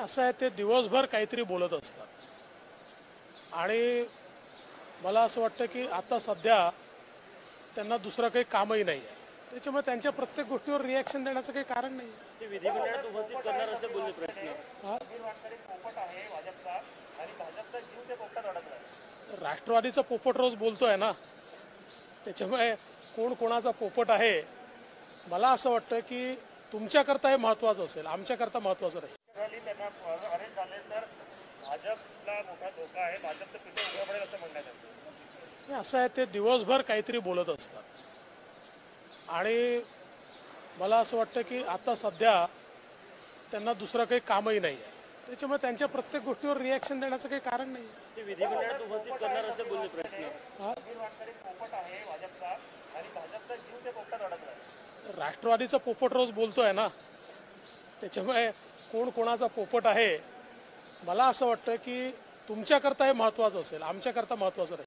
असं आहे ते दिवसभर काहीतरी बोलत असतात आणि मला असं वाटतं की आता सध्या त्यांना दुसरा काही कामही नाही आहे त्याच्यामुळे त्यांच्या प्रत्येक गोष्टीवर रिॲक्शन देण्याचं काही कारण नाही आहे. विधिमंडळात उपस्थित करणाऱ्यांचा बोलणे प्रश्न पोपट आहे भाजपचा आणि भाजपचा जीव ते पोपटात अडकला आहे. राष्ट्रवादीचा पोपट रोज बोलतोय ना त्याच्यामुळे कोण कोणाचा पोपट आहे मला असं वाटतं की तुमच्याकरता हे महत्त्वाचं असेल आमच्याकरता महत्त्वाचं नाही. असं आहे ते दिवसभर काहीतरी बोलत असतात आणि मला असं वाटतं की आता सध्या त्यांना दुसरं काही कामही नाही आहे त्याच्यामुळे त्यांच्या प्रत्येक गोष्टीवर रिॲक्शन देण्याचं काही कारण नाही आहे. विधिमंडळात उपस्थित करणाऱ्यांचा बोलणे प्रश्न राष्ट्रवादीचा पोपट रोज बोलतोय ना त्याच्यामुळे कोण कोणाचा पोपट आहे मला असं वाटतं की तुमच्याकरता हे महत्त्वाचं असेल आमच्याकरता महत्त्वाचं नाही.